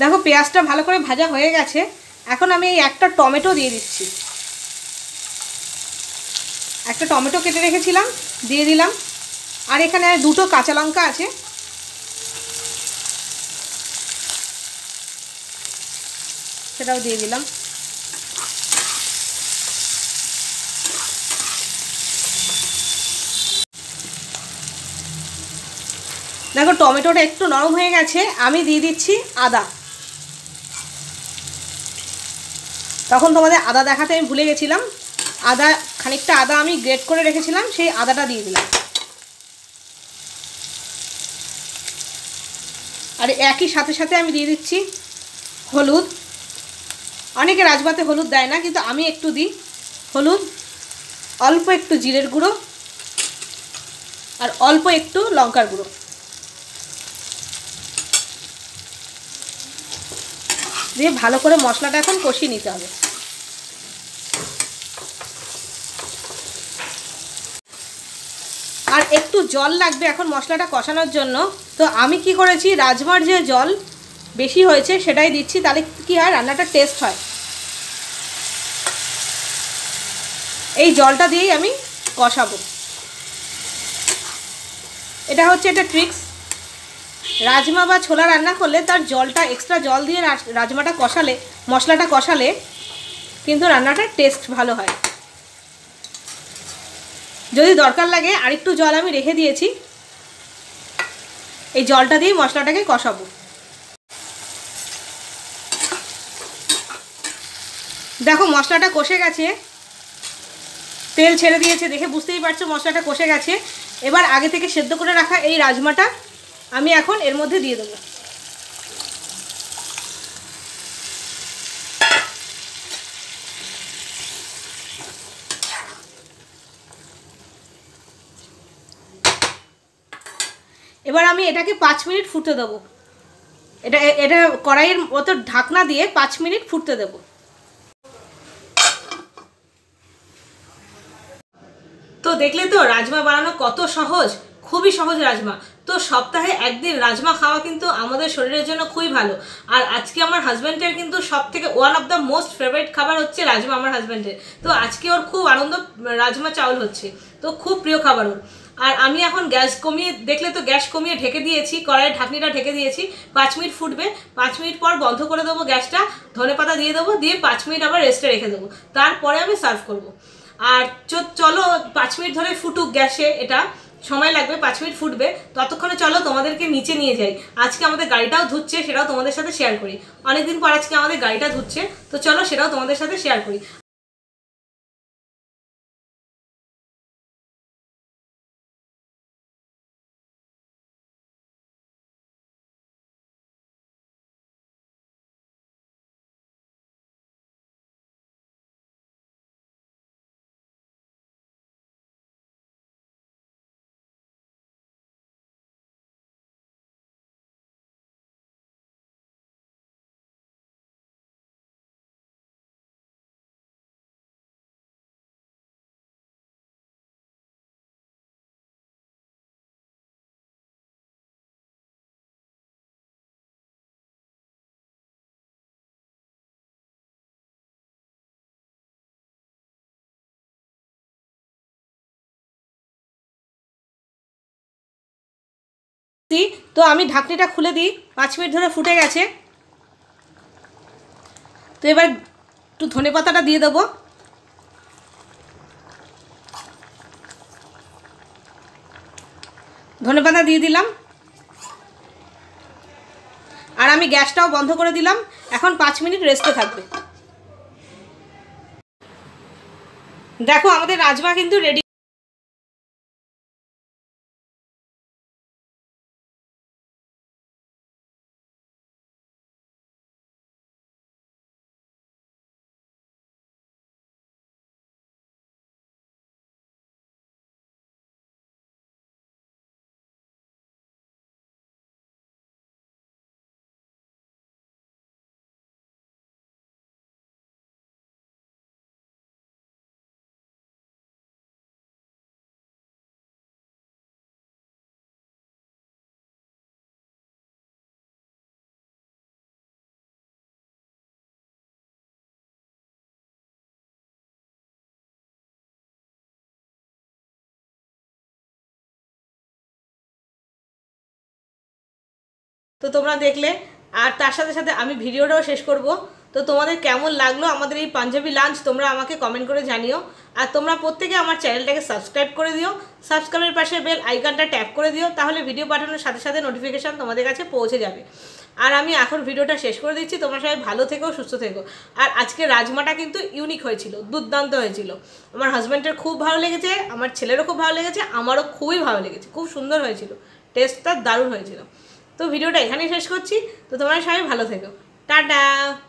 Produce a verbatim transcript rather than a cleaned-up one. देखो পেঁয়াজটা ভালো করে ভাজা হয়ে গেছে। এখন আমি একটা টমেটো দিয়ে দিচ্ছি, একটা টমেটো কেটে রেখেছিলাম দিয়ে দিলাম। আর এখানে দুটো কাঁচা লঙ্কা আছে, সেটাও দিয়ে দিলাম। দেখো টমেটোটা একটু নরম হয়ে গেছে, আমি দিয়ে দিচ্ছি আদা। তখন তোমাদের আদা দেখাতে আমি ভুলে গেছিলাম, আদা খানিকটা আদা আমি গ্রেট করে রেখেছিলাম, সেই আদাটা দিয়ে দিলাম। আর একই সাথে সাথে আমি দিয়ে দিচ্ছি হলুদ। অনেকে রাজমাতে হলুদ দেয় না, কিন্তু আমি একটু দিই হলুদ, অল্প একটু জিরের গুঁড়ো আর অল্প একটু লঙ্কার গুঁড়ো। দিয়ে ভালো করে মশলাটা এখন কষিয়ে নিতে হবে। আর একটু জল লাগবে এখন মশলাটা কষানোর জন্য, তো আমি কি করেছি রাজমার যে জল বেশি হয়েছে সেটাই দিচ্ছি, তাহলে কি হয় রান্নাটা টেস্ট হয়। এই জলটা দিয়েই আমি কষাবো, এটা হচ্ছে এটা ট্রিক্স। রাজমা বা ছোলা রান্না করলে তার জলটা এক্সট্রা জল দিয়ে রাজমাটা কষালে মশলাটা কষালে কিন্তু রান্নাটা টেস্ট ভালো হয়। যদি দরকার লাগে আরেকটু জল আমি রেখে দিয়েছি, এই জলটা দিয়ে মশলাটাকে কষাবো। দেখো মশলাটা কষে গেছে, তেল ছেড়ে দিয়েছে, দেখে বুঝতেই পারছো মশলাটা কষে গেছে। এবার আগে থেকে সেদ্ধ করে রাখা এই রাজমাটা আমি এখন এর মধ্যে দিয়ে দেবো। এবার আমি এটাকে পাঁচ মিনিট ফুটতে দেবো। এটা এটা কড়াইয়ের মতো ঢাকনা দিয়ে পাঁচ মিনিট ফুটতে দেবো। তো দেখলে তো রাজমা বানানো কত সহজ, খুবই সহজ রাজমা। তো সপ্তাহে একদিন রাজমা খাওয়া কিন্তু আমাদের শরীরের জন্য খুবই ভালো। আর আজকে আমার হাজব্যান্ডের কিন্তু সব থেকে one of the most favourite খাবার হচ্ছে রাজমা আমার হাজব্যান্ডের। তো আজকে ওর খুব আনন্দ, রাজমা চাউল হচ্ছে, তো খুব প্রিয় খাবার ওর। আর আমি এখন গ্যাস কমিয়ে, দেখলে তো গ্যাস কমিয়ে ঢেকে দিয়েছি, কড়াইয়ের ঢাকনিটা ঢেকে দিয়েছি। পাঁচ মিনিট ফুটবে, পাঁচ মিনিট পর বন্ধ করে দেবো গ্যাসটা, ধনে পাতা দিয়ে দেবো, দিয়ে পাঁচ মিনিট আবার রেস্টে রেখে দেবো, তারপরে আমি সার্ভ করবো। আর চলো পাঁচ মিনিট ধরে ফুটুক গ্যাসে, এটা সময় লাগবে, পাঁচ মিনিট ফুটবে। ততক্ষণে চলো তোমাদেরকে নিচে নিয়ে যাই। আজকে আমাদের গাড়িটাও ধুচ্ছে, সেটাও তোমাদের সাথে শেয়ার করি। অনেকদিন পর আজকে আমাদের গাড়িটা ধুচ্ছে, তো চলো সেটাও তোমাদের সাথে শেয়ার করি। তো আমি ঢাকনিটা খুলে দিই, পাঁচ মিনিট ধরে ফুটে গেছে। তো এবার একটু ধনে পাতাটা দিয়ে দেবো, ধনে পাতা দিয়ে দিলাম। আর আমি গ্যাসটাও বন্ধ করে দিলাম, এখন পাঁচ মিনিট রেস্টে থাকবে। দেখো আমাদের রাজমা কিন্তু রেডি। तो तुम्हारा देखले और तार साथे भिडियोटाओ शेष करब। तो तुम्हारे केमन लागलो आमादेर ए पांजाबी लांच तोमरा आमाके कमेंट करे जानियो और तोमरा प्रत्येके आमार चैनलटाके सबस्क्राइब करे दिओ, सबस्क्राइबेर पाशे बेल आइकनटा टैप करे दिओ, ताहले भिडियो पाठानोर साथे साथे नोटिफिकेशन तोमादेर काछे पौंछे जाबे। और आमी एखोन भिडियोटा शेष करे दिच्छि, तोमरा सबाई भालो थेको सुस्थ थेको। और आजके राजमाटा किन्तु यूनिक हयेछिलो, दुर्दान्त हयेछिलो, आमार हाजबेंडेर खूब भालो लेगेछे, आमार छेलेरও खूब भालो लेगेछे, आमारও खूबই भालो लेगेছে, खूब सुंदर हयेछिलो, टेस्टটা দারুণ হয়েছিল। তো ভিডিওটা এখানেই শেষ করছি। তো তোমরা সবাই ভালো থেকো, টাটা।